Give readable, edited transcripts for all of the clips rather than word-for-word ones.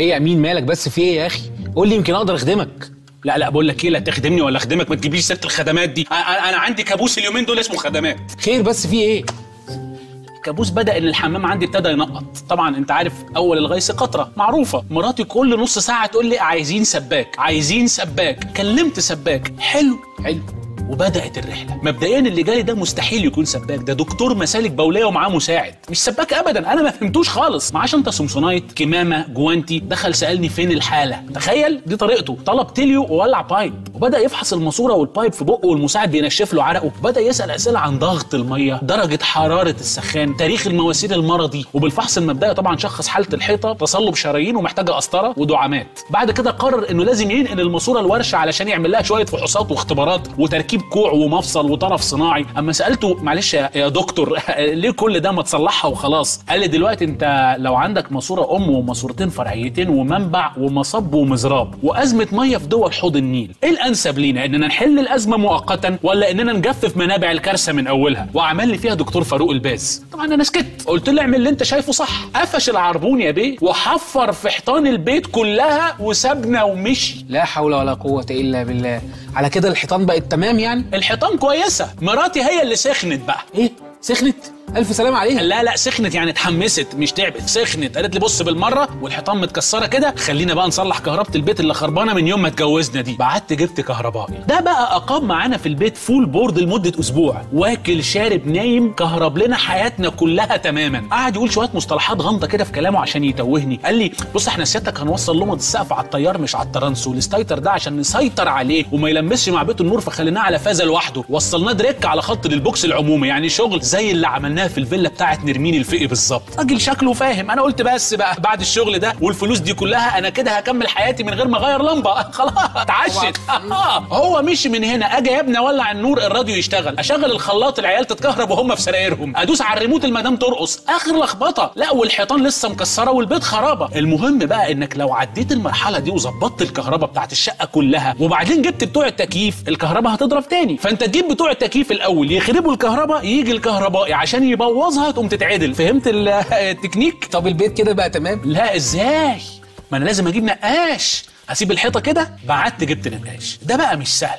ايه يا امين مالك بس في ايه يا اخي؟ قول لي يمكن اقدر اخدمك. لا لا بقول لك ايه، لا تخدمني ولا اخدمك، ما تجيبليش سيره الخدمات دي. انا عندي كابوس اليومين دول اسمه خدمات. خير بس في ايه؟ كابوس بدا ان الحمام عندي ابتدى ينقط. طبعا انت عارف اول الغيث قطره، معروفه. مراتي كل نص ساعه تقول لي عايزين سباك عايزين سباك. كلمت سباك، حلو حلو، وبدات الرحله. مبدئيا اللي جالي ده مستحيل يكون سباك، ده دكتور مسالك بوليه ومعاه مساعد، مش سباك ابدا. انا ما فهمتوش خالص، معاش انت سمسونايت كمامه جوانتي. دخل سالني فين الحاله، تخيل دي طريقته. طلب تيليو وولع بايب، وبدا يفحص الماسوره والبايب في بقه والمساعد بينشف له عرقه. بدا يسال اسئله عن ضغط الميه، درجه حراره السخان، تاريخ المواسير المرضي. وبالفحص المبدئي طبعا شخص حاله الحيطه تصلب شرايين ومحتاجه قسطره ودعامات. بعد كده قرر انه لازم ينقل الماسوره الورشه علشان يعمل لها شويه فحوصات واختبارات وتركيب كوع ومفصل وطرف صناعي. اما سالته معلش يا دكتور ليه كل ده ما تصلحها وخلاص؟ قال لي دلوقتي انت لو عندك ماسوره ام وماسورتين فرعيتين ومنبع ومصب ومزراب وازمه ميه في دول حوض النيل، ايه الانسب لينا؟ اننا نحل الازمه مؤقتا ولا اننا نجفف منابع الكارثه من اولها؟ وعمل لي فيها دكتور فاروق الباز. طبعا انا سكت، قلت له اعمل اللي انت شايفه صح. قفش العربون يا بيه وحفر في حيطان البيت كلها وسابنا ومشي. لا حول ولا قوه الا بالله. على كده الحيطان بقت تمام يعني؟ الحيطان كويسه، مراتي هي اللي سخنت بقى. ايه؟ سخنت؟ الف سلام عليها. لا لا سخنت يعني اتحمست، مش تعبت، سخنت. قالت لي بص بالمره والحيطان متكسره كده، خلينا بقى نصلح كهربه البيت اللي خربانه من يوم ما اتجوزنا دي. بعت جبت كهربائي، ده بقى اقام معانا في البيت فول بورد لمده اسبوع، واكل شارب نايم، كهرب لنا حياتنا كلها تماما. قعد يقول شويه مصطلحات غامضه كده في كلامه عشان يتوهني. قال لي بص احنا سيادتك هنوصل لمض السقف على التيار مش على الترانسو، الستايتر ده عشان نسيطر عليه وما يلمسش مع بيت النور فخليناه على فازه لوحده، وصلناه دريك على خط للبوكس العمومي، يعني شغل زي اللي عملناه في الفيلا بتاعت نرمين الفقي بالظبط. راجل شكله فاهم. انا قلت بس بقى بعد الشغل ده والفلوس دي كلها انا كده هكمل حياتي من غير ما اغير لمبه. خلاص اتعشت. هو مشي من هنا. اجي يا ابني اولع النور الراديو يشتغل، اشغل الخلاط العيال تتكهرب وهم في سرايرهم، ادوس على الريموت المدام ترقص، اخر لخبطه. لا والحيطان لسه مكسره والبيت خرابه. المهم بقى انك لو عديت المرحله دي وظبطت الكهرباء بتاعت الشقه كلها وبعدين جبت بتوع التكييف، الكهرباء هتضرب تاني. فانت تجيب بتوع التكييف الاول يخربوا الكهرباء، يجي الكهربائي عشان يبوظها تقوم تتعدل. فهمت التكنيك؟ طب البيت كده بقى تمام؟ لا ازاي؟ ما انا لازم اجيب نقاش، هسيب الحيطه كده. بعت جبت نقاش، ده بقى مش سهل.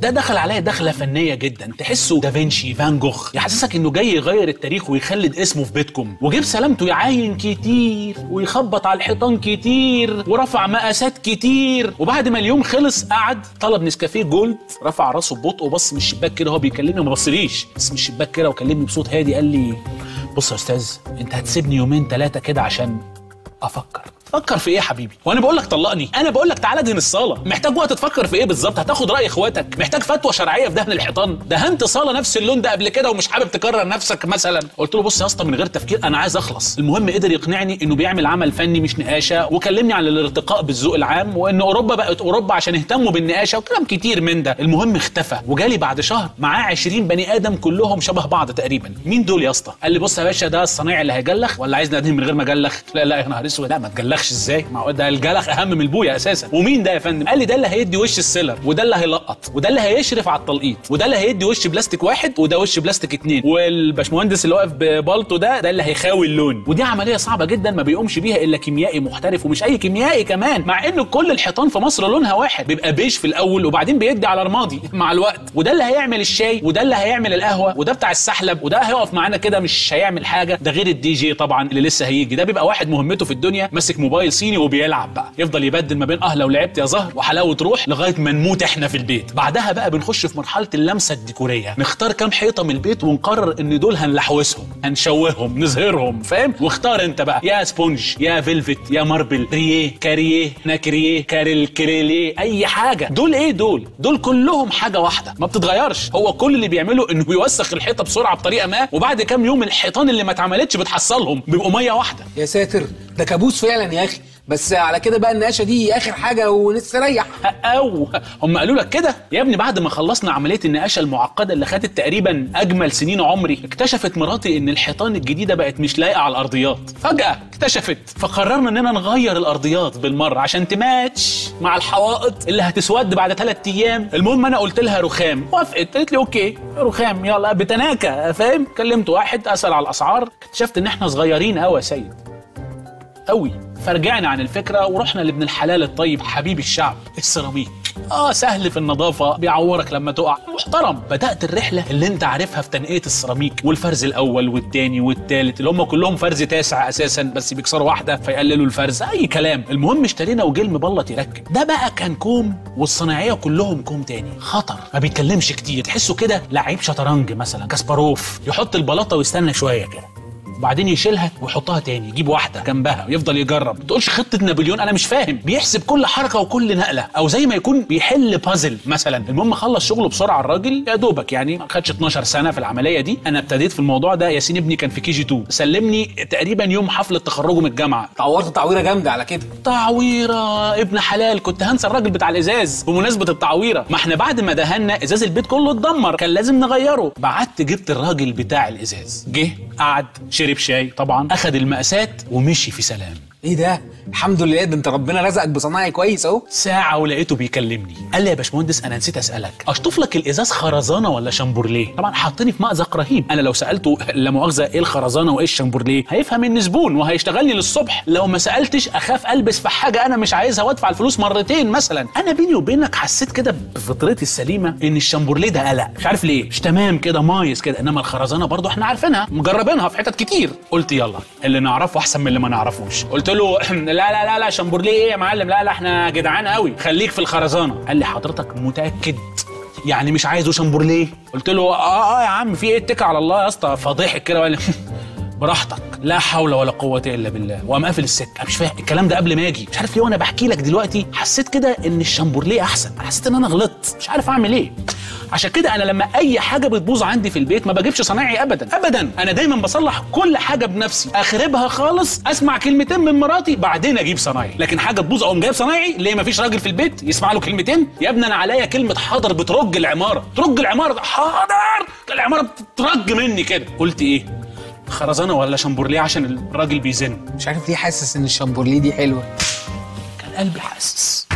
ده دخل عليا دخله فنيه جدا، تحسه دافنشي فان جوخ، يحسسك انه جاي يغير التاريخ ويخلد اسمه في بيتكم. وجيب سلامته يعاين كتير ويخبط على الحيطان كتير ورفع مقاسات كتير. وبعد ما اليوم خلص قعد طلب نسكافيه جولد، رفع راسه ببطء وبص من الشباك كده، هو بيكلمني وما بصليش، بس من الشباك كده وكلمني بصوت هادي. قال لي بص يا استاذ انت هتسيبني يومين ثلاثه كده عشان افكر. فكر في ايه يا حبيبي؟ وانا بقول لك طلقني؟ انا بقول لك تعالى ادهن الصاله. محتاج وقت تفكر في ايه بالظبط؟ هتاخد راي اخواتك؟ محتاج فتوى شرعيه في دهن الحيطان؟ دهنت صاله نفس اللون ده قبل كده ومش حابب تكرر نفسك مثلا؟ قلت له بص يا اسطى من غير تفكير انا عايز اخلص. المهم قدر يقنعني انه بيعمل عمل فني مش نقاشه، وكلمني عن الارتقاء بالذوق العام وان اوروبا بقت اوروبا عشان اهتموا بالنقاشه وكلام كتير من ده. المهم اختفى، وجالي بعد شهر معاه 20 بني ادم كلهم شبه بعض تقريبا. مين دول يا اسطى؟ قال لي بص يا باشا ده الصنايعي اللي هيجلخ، ولا عايزني ادهن من غير ما اجلخ؟ لا لا يا نهار اسود، لا ما تجلخش ازاي؟ ما هو ده الجلخ اهم من البويه اساسا. ومين ده يا فندم؟ قال لي ده اللي هيدي وش السيلر، وده اللي هيلقط، وده اللي هيشرف على التلقيط، وده اللي هيدي وش بلاستيك 1، وده وش بلاستيك 2، والباشمهندس اللي واقف ببالطو ده اللي هيخاوي اللون. ودي عمليه صعبه جدا ما بيقومش بيها الا كيميائي محترف، ومش اي كيميائي كمان، مع ان كل الحيطان في مصر لونها واحد، بيبقى بيج في الاول وبعدين بيدي على رمادي مع الوقت. وده اللي هيعمل الشاي، وده اللي هيعمل القهوه، وده بتاع السحلب، وده هيقف معانا كده مش هيعمل حاجه، ده غير الدي جي طبعا اللي لسه هيجي، ده بيبقى واحد مهمته في الدنيا ماسك موبايل صيني وبيلعب بقى، يفضل يبدل ما بين لو لعبت يا زهر وحلاوه روح لغايه ما نموت احنا في البيت. بعدها بقى بنخش في مرحله اللمسه الديكوريه، نختار كام حيطه من البيت ونقرر ان دول هنلحوسهم، هنشوههم، نظهرهم، فاهم؟ واختار انت بقى يا سبونج، يا فيلفت، يا ماربل، ريه، كاريه، ناكريه، كاريلكريليه، اي حاجه. دول ايه دول؟ دول كلهم حاجه واحده ما بتتغيرش، هو كل اللي بيعمله انه بيوسخ الحيطه بسرعه بطريقه ما، وبعد كام يوم الحيطان اللي ما اتعملتش بتحصلهم، بيبقوا ميه واحده. يا ساتر ده كابوس فعلا يا اخي. بس على كده بقى النقاشه دي اخر حاجه ونستريح؟ او هم قالوا لك كده يا ابني. بعد ما خلصنا عمليه النقاشه المعقده اللي خدت تقريبا اجمل سنين عمري، اكتشفت مراتي ان الحيطان الجديده بقت مش لايقه على الارضيات، فجاه اكتشفت، فقررنا اننا نغير الارضيات بالمره عشان تماتش مع الحوائط اللي هتسود بعد 3 ايام. المهم انا قلت لها رخام، وافقت، قالت لي اوكي رخام يلا بتناكه، فاهم؟ كلمت واحد اسال على الاسعار، اكتشفت ان احنا صغيرين قوي يا سيد. قوي، فرجعنا عن الفكره ورحنا لابن الحلال الطيب حبيب الشعب، السيراميك. سهل في النظافه، بيعورك لما تقع، محترم. بدات الرحله اللي انت عارفها في تنقيه السيراميك، والفرز الاول والثاني والثالث اللي هم كلهم فرز تاسع اساسا، بس بيكسروا واحده فيقللوا الفرز، اي كلام. المهم اشترينا وجيل مبلط يركب، ده بقى كان كوم، والصناعيه كلهم كوم تاني، خطر، ما بيتكلمش كتير، تحسه كده لعيب شطرنج مثلا، كاسباروف، يحط البلاطه ويستنى شويه كده وبعدين يشيلها ويحطها تاني، يجيب واحده جنبها ويفضل يجرب. ما تقولش خطه نابليون، انا مش فاهم، بيحسب كل حركه وكل نقله، او زي ما يكون بيحل بازل مثلا. المهم خلص شغله بسرعه الراجل، يا دوبك يعني ما خدش 12 سنه في العمليه دي. انا ابتديت في الموضوع ده، ياسين ابني كان في KG2، سلمني تقريبا يوم حفله تخرجه من الجامعه. تعورت تعويره جامده على كده، تعويره ابن حلال، كنت هنسى الراجل بتاع الازاز. بمناسبه التعويره، ما احنا بعد ما دهنا ازاز البيت كله اتدمر، كان لازم نغيره. بعت جبت الراجل بتاع الازاز، جه قعد شرب شاي طبعا، اخد المقاسات ومشي في سلام. ايه ده؟ الحمد لله، ده انت ربنا رزقك بصناعي كويس اهو. ساعه ولقيته بيكلمني، قال لي يا باشمهندس انا نسيت اسالك، اشطف لك الازاز خرزانه ولا شامبورليه؟ طبعا حاطني في مأزق رهيب، انا لو سالته لا مؤاخذه ايه الخرزانه وايه الشامبورليه هيفهم النسبون وهيشتغلني للصبح، لو ما سالتش اخاف البس في حاجه انا مش عايزها وادفع الفلوس مرتين مثلا. انا بيني وبينك حسيت كده بفطرتي السليمه ان الشامبورليه ده قلق، مش عارف ليه، مش تمام كده، مايز كده، انما الخرزانه برضو احنا عارفينها، مجربينها في حتت كتير. قلت يلا اللي نعرفه احسن من اللي ما نعرفوش. قلت له لا لا لا لا شامبورليه ايه يا معلم، لا لا احنا جدعان قوي، خليك في الخرزانه. قال لي حضرتك متاكد يعني مش عايزه شامبورليه؟ قلت له اه يا عم في ايه، اتكل على الله يا اسطى. فضحك كده وقال لي براحتك، لا حول ولا قوه الا بالله، وقام قافل السكه. مش فاهم الكلام ده قبل ما اجي، مش عارف ليه وانا بحكي لك دلوقتي حسيت كده ان الشامبورليه احسن، حسيت ان انا غلطت، مش عارف اعمل ايه. عشان كده انا لما اي حاجه بتبوظ عندي في البيت ما بجيبش صنايعي ابدا ابدا، انا دايما بصلح كل حاجه بنفسي، اخربها خالص، اسمع كلمتين من مراتي بعدين اجيب صنايعي. لكن حاجه تبوظ اقوم جايب صنايعي، ليه؟ ما فيش راجل في البيت يسمع له كلمتين؟ يا ابني انا عليا كلمه حاضر بترج العماره، ترج العماره، حاضر، العماره بتترج مني كده. قلت ايه، خرزانه ولا شامبورليه عشان الراجل بيزن؟ مش عارف ليه حاسس ان الشامبورليه دي حلوه، كان قلبي حاسس.